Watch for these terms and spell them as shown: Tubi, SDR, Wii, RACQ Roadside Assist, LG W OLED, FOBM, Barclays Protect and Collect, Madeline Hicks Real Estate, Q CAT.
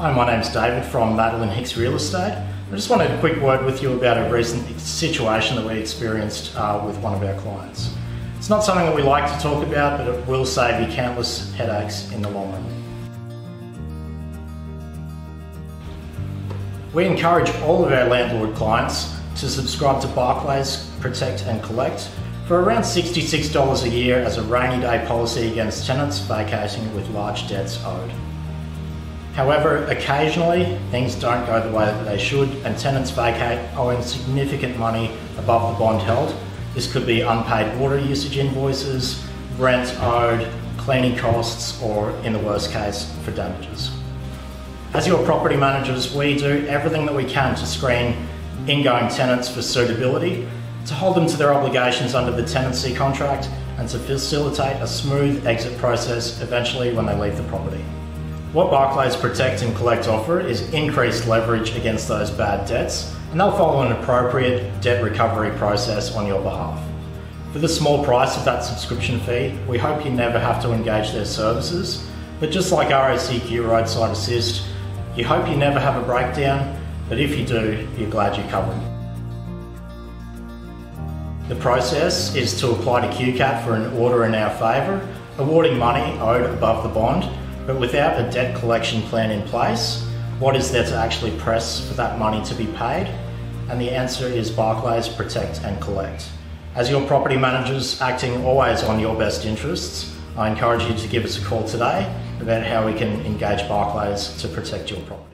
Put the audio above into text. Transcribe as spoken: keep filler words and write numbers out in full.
Hi, my name's David from Madeline Hicks Real Estate. I just wanted a quick word with you about a recent situation that we experienced uh, with one of our clients. It's not something that we like to talk about, but it will save you countless headaches in the long run. We encourage all of our landlord clients to subscribe to Barclays Protect and Collect for around sixty-six dollars a year as a rainy day policy against tenants vacating with large debts owed. However, occasionally things don't go the way that they should and tenants vacate owing significant money above the bond held. This could be unpaid water usage invoices, rent owed, cleaning costs, or in the worst case, for damages. As your property managers, we do everything that we can to screen ingoing tenants for suitability, to hold them to their obligations under the tenancy contract, and to facilitate a smooth exit process eventually when they leave the property. What Barclays Protect and Collect offer is increased leverage against those bad debts, and they'll follow an appropriate debt recovery process on your behalf. For the small price of that subscription fee, we hope you never have to engage their services, but just like R A C Q Roadside Assist, you hope you never have a breakdown, but if you do, you're glad you're covered. The process is to apply to Q CAT for an order in our favour, awarding money owed above the bond, but without a debt collection plan in place, what is there to actually press for that money to be paid? And the answer is Barclays Protect and Collect. As your property managers, acting always on your best interests, I encourage you to give us a call today about how we can engage Barclays to protect your property.